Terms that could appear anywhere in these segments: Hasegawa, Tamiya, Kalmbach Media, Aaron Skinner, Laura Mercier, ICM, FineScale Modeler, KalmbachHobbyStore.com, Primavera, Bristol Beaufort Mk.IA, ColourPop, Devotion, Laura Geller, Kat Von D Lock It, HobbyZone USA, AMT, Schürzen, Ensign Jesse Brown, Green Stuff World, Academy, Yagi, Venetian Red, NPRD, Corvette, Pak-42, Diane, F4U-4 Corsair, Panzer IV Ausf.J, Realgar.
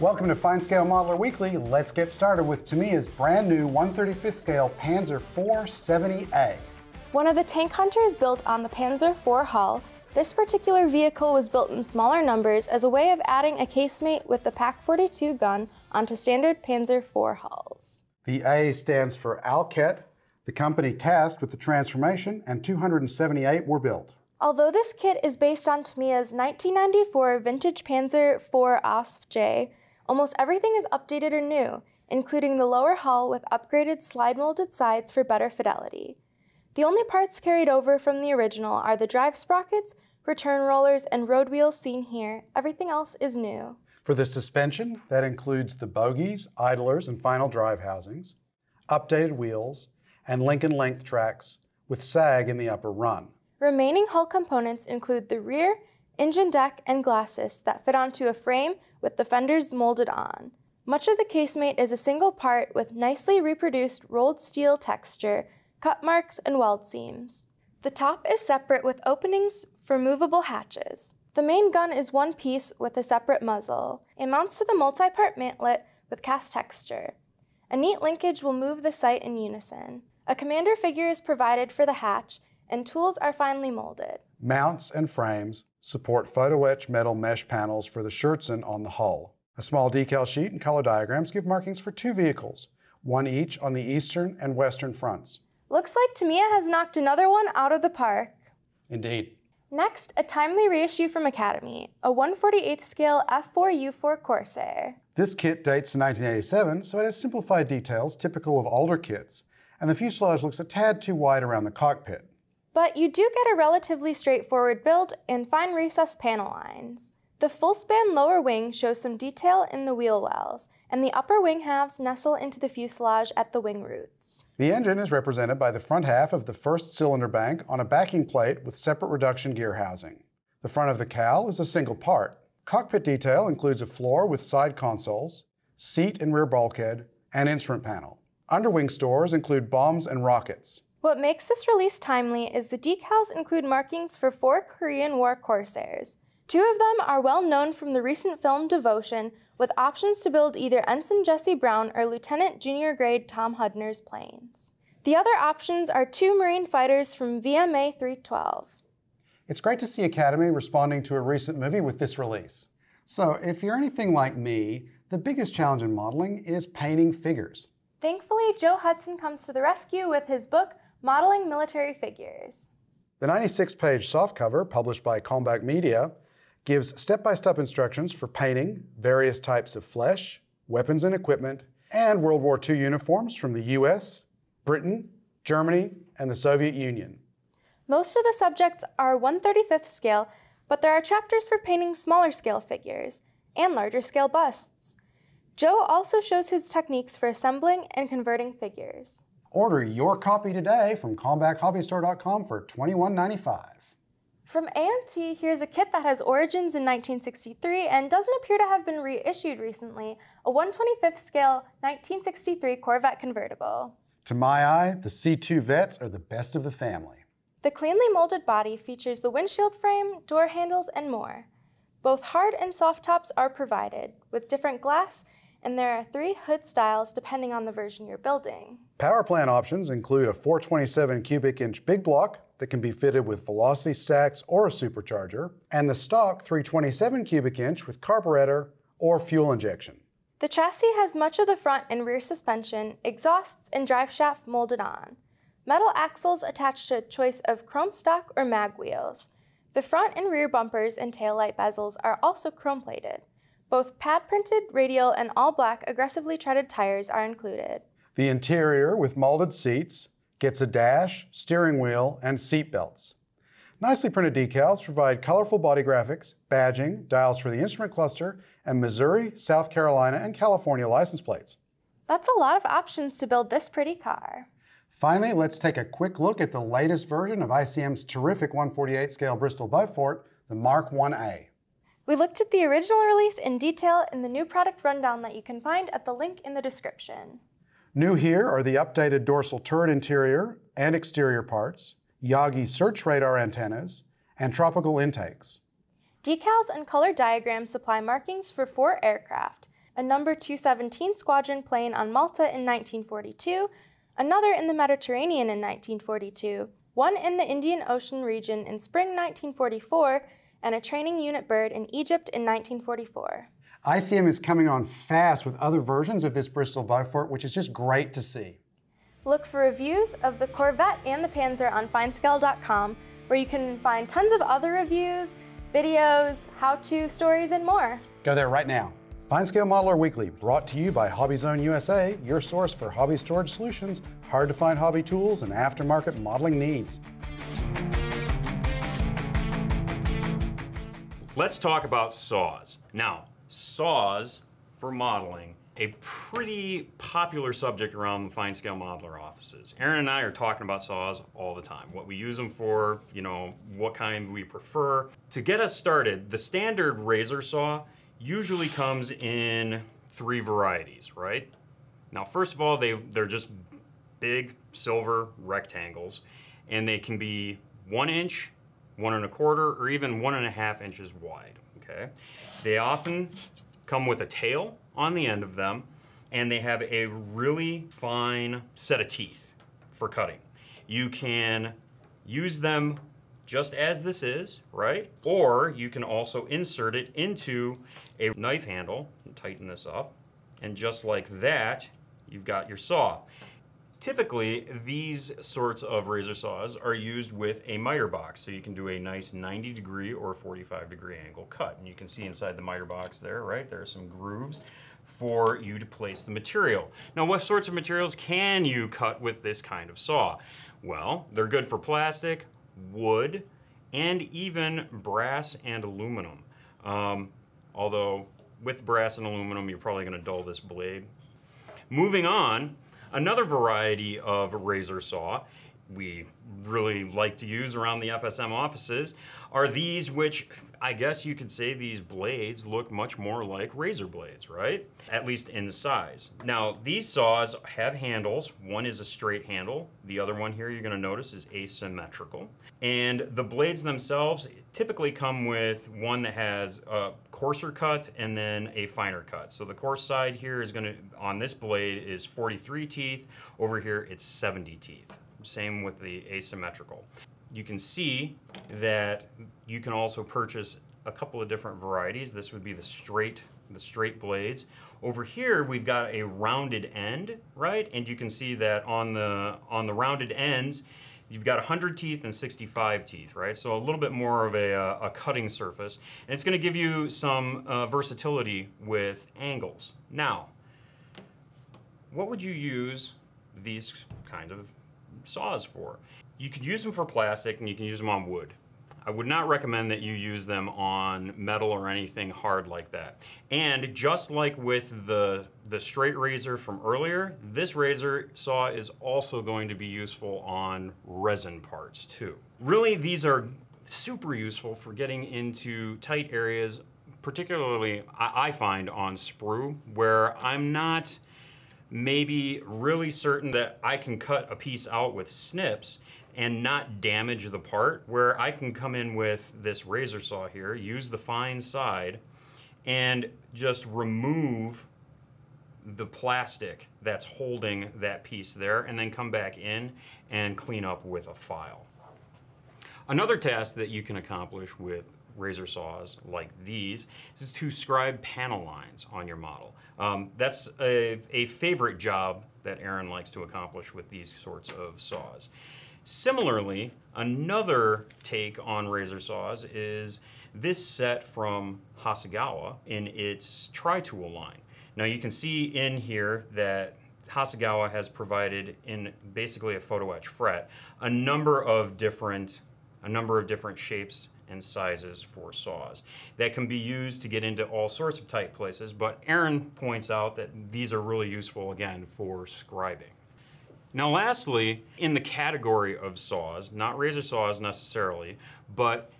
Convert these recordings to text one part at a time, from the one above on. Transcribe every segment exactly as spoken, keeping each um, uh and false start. Welcome to FineScale Modeler Weekly. Let's get started with Tamiya's brand new one thirty-fifth scale Panzer four seventy A. One of the tank hunters built on the Panzer four hull, this particular vehicle was built in smaller numbers as a way of adding a casemate with the Pak forty-two gun onto standard Panzer four hulls. The A stands for Alkett, the company tasked with the transformation, and two hundred seventy-eight were built. Although this kit is based on Tamiya's nineteen ninety-four vintage Panzer four Ausf.J, almost everything is updated or new, including the lower hull with upgraded slide-molded sides for better fidelity. The only parts carried over from the original are the drive sprockets, return rollers, and road wheels seen here. Everything else is new. For the suspension, that includes the bogies, idlers, and final drive housings, updated wheels, and Lincoln length tracks with sag in the upper run. Remaining hull components include the rear, engine deck, and glasses that fit onto a frame with the fenders molded on. Much of the casemate is a single part with nicely reproduced rolled steel texture, cut marks, and weld seams. The top is separate with openings for movable hatches. The main gun is one piece with a separate muzzle. It mounts to the multi-part mantlet with cast texture. A neat linkage will move the sight in unison. A commander figure is provided for the hatch, and tools are finely molded. Mounts and frames support photo-etch metal mesh panels for the Schürzen on the hull. A small decal sheet and color diagrams give markings for two vehicles, one each on the eastern and western fronts. Looks like Tamiya has knocked another one out of the park. Indeed. Next, a timely reissue from Academy, a one forty-eighth scale F four U four Corsair. This kit dates to nineteen eighty-seven, so it has simplified details typical of older kits, and the fuselage looks a tad too wide around the cockpit. But you do get a relatively straightforward build and fine recessed panel lines. The full-span lower wing shows some detail in the wheel wells, and the upper wing halves nestle into the fuselage at the wing roots. The engine is represented by the front half of the first cylinder bank on a backing plate with separate reduction gear housing. The front of the cowl is a single part. Cockpit detail includes a floor with side consoles, seat and rear bulkhead, and instrument panel. Underwing stores include bombs and rockets. What makes this release timely is the decals include markings for four Korean War Corsairs. Two of them are well known from the recent film Devotion, with options to build either Ensign Jesse Brown or Lieutenant Junior Grade Tom Hudner's planes. The other options are two Marine fighters from V M A three twelve. It's great to see Academy responding to a recent movie with this release. So if you're anything like me, the biggest challenge in modeling is painting figures. Thankfully, Joe Hudson comes to the rescue with his book, Modeling Military Figures. The ninety-six page softcover, published by Kalmbach Media, gives step-by-step instructions for painting various types of flesh, weapons and equipment, and World War Two uniforms from the U S, Britain, Germany, and the Soviet Union. Most of the subjects are one thirty-fifth scale, but there are chapters for painting smaller scale figures and larger scale busts. Joe also shows his techniques for assembling and converting figures. Order your copy today from Kalmbach Hobby Store dot com for twenty-one ninety-five. From A M T, here's a kit that has origins in nineteen sixty-three and doesn't appear to have been reissued recently, a one twenty-fifth scale nineteen sixty-three Corvette convertible. To my eye, the C two Vets are the best of the family. The cleanly molded body features the windshield frame, door handles, and more. Both hard and soft tops are provided, with different glass, and there are three hood styles depending on the version you're building. Power plant options include a four twenty-seven cubic inch big block that can be fitted with velocity stacks or a supercharger, and the stock three twenty-seven cubic inch with carburetor or fuel injection. The chassis has much of the front and rear suspension, exhausts, and drive shaft molded on. Metal axles attached to a choice of chrome stock or mag wheels. The front and rear bumpers and taillight bezels are also chrome plated. Both pad-printed, radial, and all-black aggressively treaded tires are included. The interior, with molded seats, gets a dash, steering wheel, and seat belts. Nicely printed decals provide colorful body graphics, badging, dials for the instrument cluster, and Missouri, South Carolina, and California license plates. That's a lot of options to build this pretty car. Finally, let's take a quick look at the latest version of I C M's terrific one forty-eighth scale Bristol Beaufort, the Mark one A. We looked at the original release in detail in the new product rundown that you can find at the link in the description. New here are the updated dorsal turret interior and exterior parts, Yagi search radar antennas, and tropical intakes. Decals and color diagrams supply markings for four aircraft. a number two seventeen squadron plane on Malta in nineteen forty-two, another in the Mediterranean in nineteen forty-two, one in the Indian Ocean region in spring nineteen forty-four, and a training unit bird in Egypt in nineteen forty-four. I C M is coming on fast with other versions of this Bristol Beaufort, which is just great to see. Look for reviews of the Corvette and the Panzer on Fine Scale dot com, where you can find tons of other reviews, videos, how-to stories, and more. Go there right now. FineScale Modeler Weekly, brought to you by HobbyZone U S A, your source for hobby storage solutions, hard-to-find hobby tools, and aftermarket modeling needs. Let's talk about saws. Now, saws for modeling, a pretty popular subject around the FineScale Modeler offices. Aaron and I are talking about saws all the time, what we use them for, you know, what kind we prefer. To get us started, the standard razor saw usually comes in three varieties, right? Now, first of all, they, they're just big silver rectangles, and they can be one inch, one and a quarter, or even one and a half inches wide, okay? They often come with a tail on the end of them, and they have a really fine set of teeth for cutting. You can use them just as this is, right? Or you can also insert it into a knife handle and tighten this up. And just like that, you've got your saw. Typically, these sorts of razor saws are used with a miter box, so you can do a nice ninety degree or forty-five degree angle cut. And you can see inside the miter box there, right? There are some grooves for you to place the material. Now, what sorts of materials can you cut with this kind of saw? Well, they're good for plastic, wood, and even brass and aluminum. Um, although, with brass and aluminum, you're probably gonna dull this blade. Moving on, another variety of razor saw we really like to use around the F S M offices are these, which I guess you could say these blades look much more like razor blades, right? At least in size. Now, these saws have handles. One is a straight handle. The other one here you're gonna notice is asymmetrical. And the blades themselves typically come with one that has a coarser cut and then a finer cut. So the coarse side here is gonna, on this blade, is forty-three teeth. Over here, it's seventy teeth. Same with the asymmetrical. You can see that you can also purchase a couple of different varieties. This would be the straight, the straight blades. Over here, we've got a rounded end, right? And you can see that on the, on the rounded ends, you've got one hundred teeth and sixty-five teeth, right? So a little bit more of a, a, a cutting surface. And it's gonna give you some uh, versatility with angles. Now, what would you use these kind of saws for? You could use them for plastic and you can use them on wood. I would not recommend that you use them on metal or anything hard like that. And just like with the, the straight razor from earlier, this razor saw is also going to be useful on resin parts too. Really, these are super useful for getting into tight areas, particularly I, I find on sprue, where I'm not maybe really certain that I can cut a piece out with snips and not damage the part, where I can come in with this razor saw here, use the fine side, and just remove the plastic that's holding that piece there, and then come back in and clean up with a file. Another task that you can accomplish with razor saws like these is to scribe panel lines on your model. Um, that's a, a favorite job that Aaron likes to accomplish with these sorts of saws. Similarly, another take on razor saws is this set from Hasegawa in its tri-tool line. Now you can see in here that Hasegawa has provided, in basically a photo etch fret, a number of different, a number of different shapes and sizes for saws that can be used to get into all sorts of tight places, but Aaron points out that these are really useful, again, for scribing. Now lastly, in the category of saws, not razor saws necessarily, but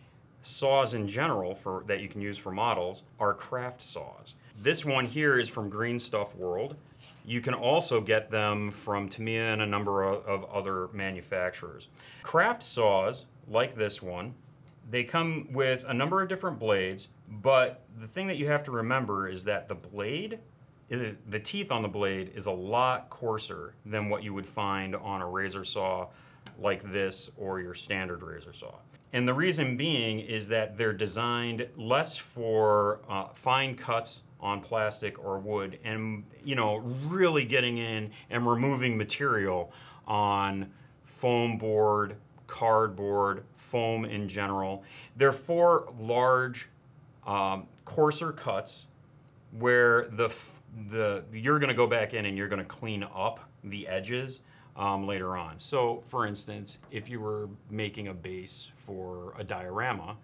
saws in general for, that you can use for models, are craft saws. This one here is from Green Stuff World. You can also get them from Tamiya and a number of, of other manufacturers. Craft saws, like this one, they come with a number of different blades, but the thing that you have to remember is that the blade it, the teeth on the blade is a lot coarser than what you would find on a razor saw like this or your standard razor saw. And the reason being is that they're designed less for uh, fine cuts on plastic or wood, and you know, really getting in and removing material on foam board, cardboard, foam in general. They're for large, um, coarser cuts where the the you're going to go back in and you're going to clean up the edges um, later on. So, for instance, if you were making a base for a diorama,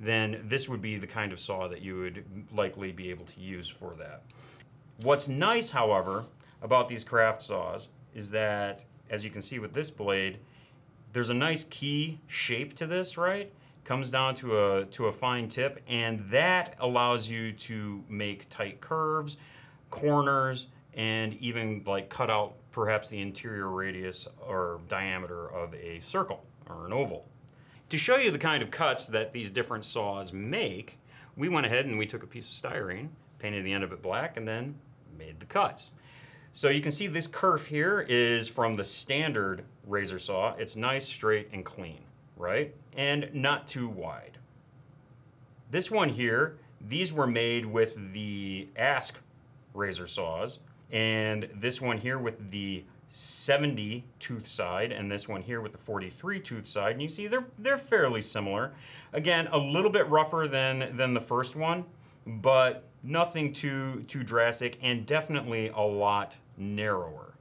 then this would be the kind of saw that you would likely be able to use for that. What's nice, however, about these craft saws is that, as you can see with this blade, there's a nice key shape to this, right? Comes down to a, to a fine tip, and that allows you to make tight curves, corners, and even like cut out perhaps the interior radius or diameter of a circle or an oval. To show you the kind of cuts that these different saws make, we went ahead and we took a piece of styrene, painted the end of it black, and then made the cuts. So you can see this kerf here is from the standard razor saw. It's nice, straight, and clean, right? And not too wide. This one here, these were made with the A S K razor saws, and this one here with the seventy tooth side, and this one here with the forty-three tooth side, and you see they're they're fairly similar. Again, a little bit rougher than than the first one, but nothing too too drastic, and definitely a lot narrower.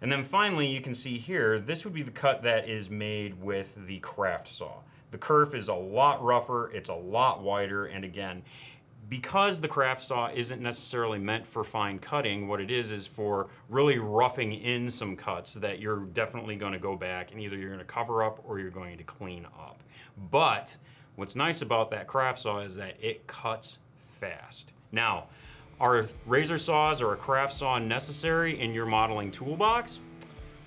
And then finally, you can see here, this would be the cut that is made with the craft saw. The kerf is a lot rougher, it's a lot wider, and again, because the craft saw isn't necessarily meant for fine cutting, what it is is for really roughing in some cuts that you're definitely going to go back and either you're going to cover up or you're going to clean up. But what's nice about that craft saw is that it cuts fast. Now, are razor saws or a craft saw necessary in your modeling toolbox?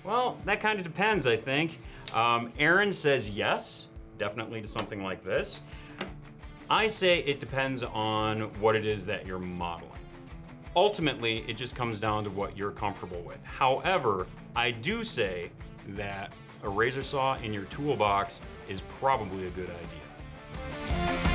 Well, that kind of depends, I think. Um, Aaron says yes, definitely to something like this. I say it depends on what it is that you're modeling. Ultimately, it just comes down to what you're comfortable with. However, I do say that a razor saw in your toolbox is probably a good idea.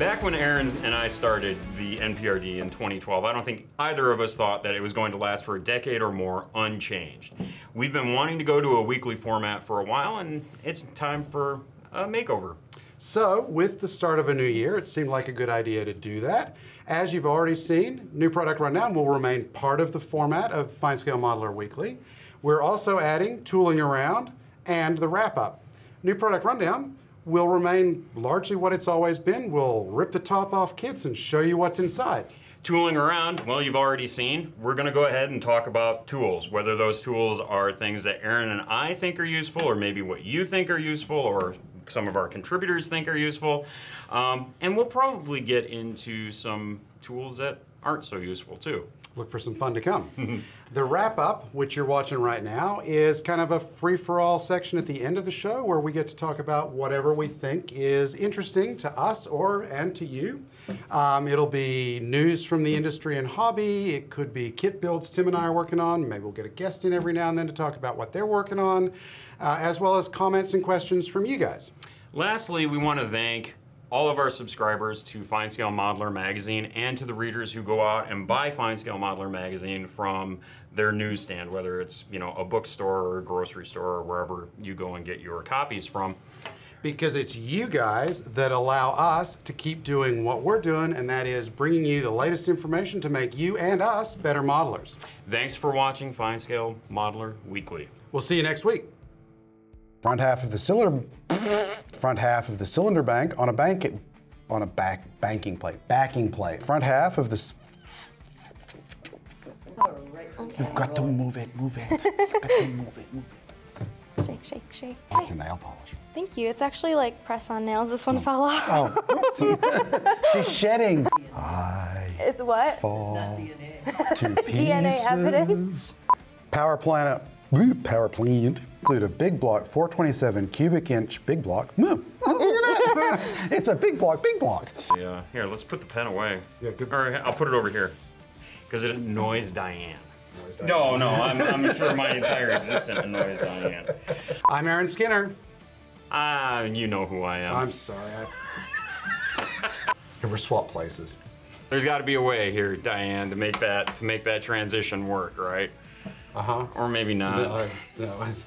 Back when Aaron and I started the N P R D in twenty twelve, I don't think either of us thought that it was going to last for a decade or more unchanged. We've been wanting to go to a weekly format for a while, and it's time for a makeover. So, with the start of a new year, it seemed like a good idea to do that. As you've already seen, New Product Rundown will remain part of the format of FineScale Modeler Weekly. We're also adding Tooling Around and the Wrap-Up. New Product Rundown will remain largely what it's always been. We'll rip the top off kits and show you what's inside. Tooling Around, well, you've already seen. We're gonna go ahead and talk about tools, whether those tools are things that Aaron and I think are useful, or maybe what you think are useful, or some of our contributors think are useful. Um, and we'll probably get into some tools that aren't so useful too. Look for some fun to come. The wrap-up, which you're watching right now, is kind of a free-for-all section at the end of the show where we get to talk about whatever we think is interesting to us or and to you. Um, it'll be news from the industry and hobby. It could be kit builds Tim and I are working on. Maybe we'll get a guest in every now and then to talk about what they're working on, uh, as well as comments and questions from you guys. Lastly, we want to thank all of our subscribers to FineScale Modeler Magazine and to the readers who go out and buy FineScale Modeler Magazine from their newsstand, whether it's, you know, a bookstore or a grocery store or wherever you go and get your copies from. Because it's you guys that allow us to keep doing what we're doing, and that is bringing you the latest information to make you and us better modelers. Thanks for watching FineScale Modeler Weekly. We'll see you next week. Front half of the cylinder, front half of the cylinder bank on a bank, on a back banking plate, backing plate. Front half of the. Right. Okay. You've got to move it, move it. You've got to move it, move it. Shake, shake, shake. I can nail polish. Thank you. It's actually like press-on nails. This one oh. fell off. Oh, she's shedding. I it's what? Fall it's not D N A. D N A evidence. Power planet. Power plant. Include a big block, four twenty-seven cubic inch big block. Look at that. It's a big block, big block. Yeah, here, let's put the pen away. Yeah, good. Or I'll put it over here, because it annoys Diane. Annoys Diane. No, no, I'm, I'm sure my entire existence annoys Diane. I'm Aaron Skinner. Ah, uh, you know who I am. I'm sorry. I... We're swap places. There's got to be a way here, Diane, to make that to make that transition work, right? Uh huh. Or maybe not. No, I, no.